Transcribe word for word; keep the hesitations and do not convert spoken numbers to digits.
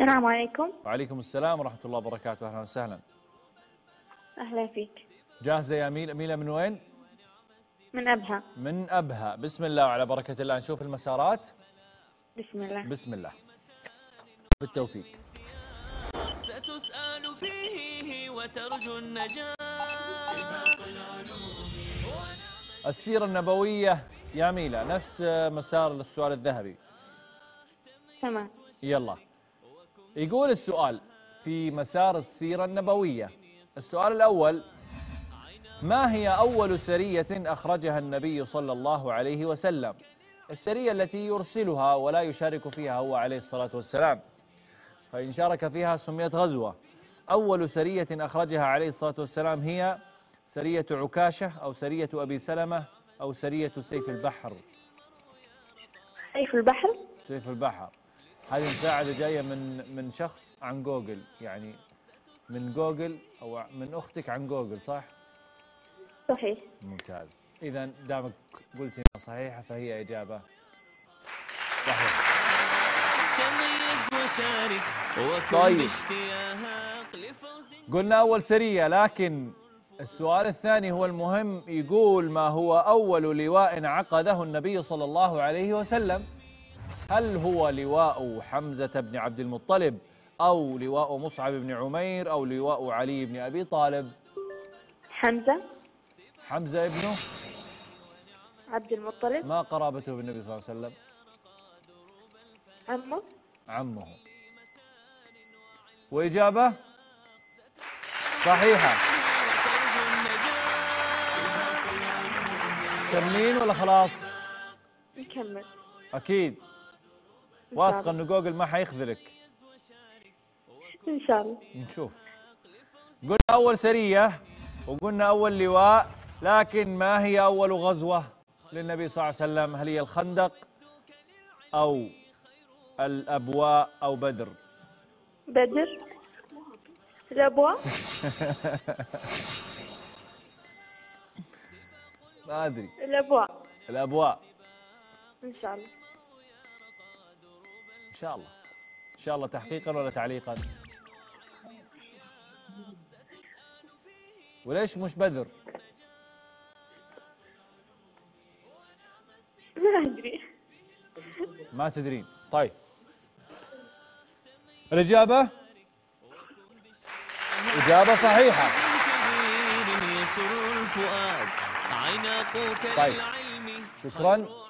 السلام عليكم. وعليكم السلام ورحمة الله وبركاته، أهلا وسهلا. أهلا فيك. جاهزة يا ميلا؟ ميلا من وين؟ من أبها. من أبها، بسم الله وعلى بركة الله، نشوف المسارات. بسم الله. بسم الله. بالتوفيق. ستسأل فيه وترجو النجاة. السيرة النبوية يا ميلا، نفس مسار السؤال الذهبي. تمام. يلا. يقول السؤال في مسار السيرة النبوية، السؤال الأول: ما هي أول سرية أخرجها النبي صلى الله عليه وسلم؟ السرية التي يرسلها ولا يشارك فيها هو عليه الصلاة والسلام، فإن شارك فيها سميت غزوة. أول سرية أخرجها عليه الصلاة والسلام هي سرية عكاشة أو سرية أبي سلمة أو سرية سيف البحر. سيف البحر؟ سيف البحر. هذه مساعدة جاية من من شخص عن قوقل، يعني من قوقل أو من أختك عن قوقل، صح؟ صحيح. ممتاز. إذا دامك قلتي صحيحة فهي إجابة صحيحة. طيب، قلنا أول سرية، لكن السؤال الثاني هو المهم، يقول: ما هو أول لواء عقده النبي صلى الله عليه وسلم؟ هل هو لواء حمزة بن عبد المطلب أو لواء مصعب بن عمير أو لواء علي بن أبي طالب؟ حمزة. حمزة ابنه؟ عبد المطلب. ما قرابته بالنبي صلى الله عليه وسلم؟ عمه. عمه. وإجابة صحيحة. مكملين ولا خلاص؟ نكمل. أكيد. واثقة إن جوجل ما حيخذلك. إن شاء الله. نشوف. قلنا أول سرية وقلنا أول لواء، لكن ما هي أول غزوة للنبي صلى الله عليه وسلم؟ هل هي الخندق أو الأبواء أو بدر؟ بدر. الأبواء. ما أدري. الأبواء. الأبواء. إن شاء الله. إن شاء الله. إن شاء الله. تحقيقا ولا تعليقا؟ وليش مش بدر؟ ما أدري. ما تدرين. طيب. الإجابة؟ إجابة صحيحة. طيب، شكرا.